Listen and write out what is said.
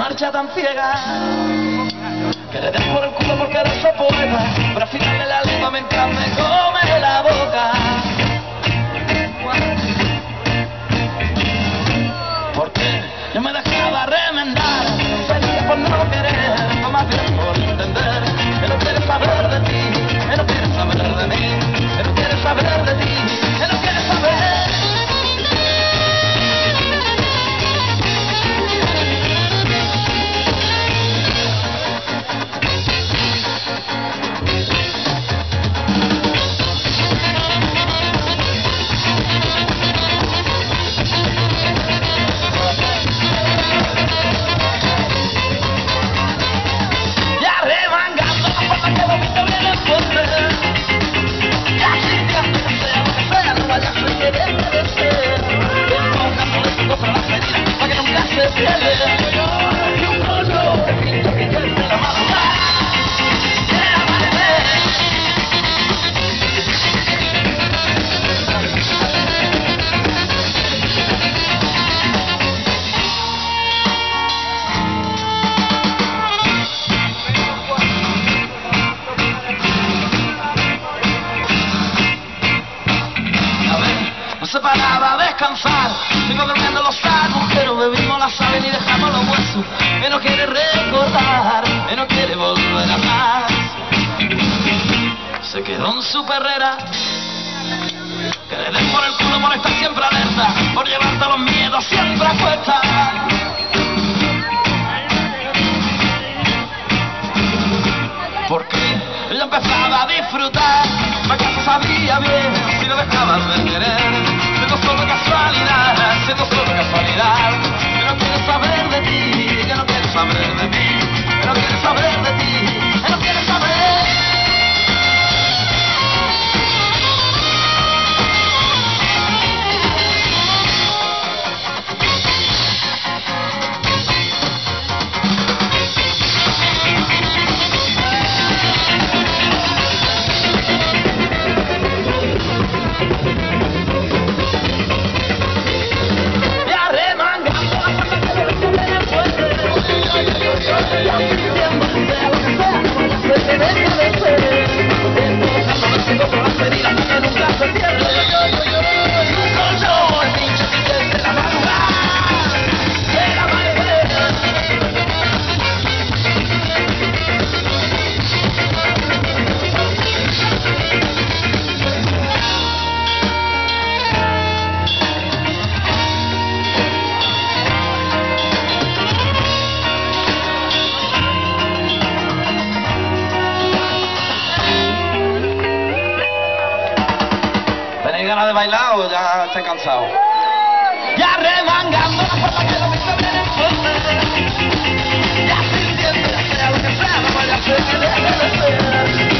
marcha tan ciega, que le des por el culo porque eres su poeta, pero afíname la lengua mientras me come la boca. Porque yo me dejaba remendar, feliz por no querer, más bien por entender. Él no quiere saber de ti, él no quiere saber de mí, él no quiere saber de ti, él no quiere saber. Se paraba a descansar, sigo durmiendo los agujeros, bebimos la sal y dejamos los huesos. Él no quiere recordar, él no quiere volver a más. Se quedó en su perrera, que le den por el culo por estar siempre alerta, por llevarte los miedos siempre a cuesta. Porque ella empezaba a disfrutar, la casa sabía bien si no dejabas de querer. Solo casualidad, siendo solo casualidad. Yo no quiero saber de ti, yo no quiero saber de mí, yo no quiero saber de ti, yo no quiero saber. ¿Ganas de bailar o ya estás cansado? Ya remangando la puerta que lo visto bien en fuerte. Ya sintiendo, ya sea lo que sea, no vaya a ser.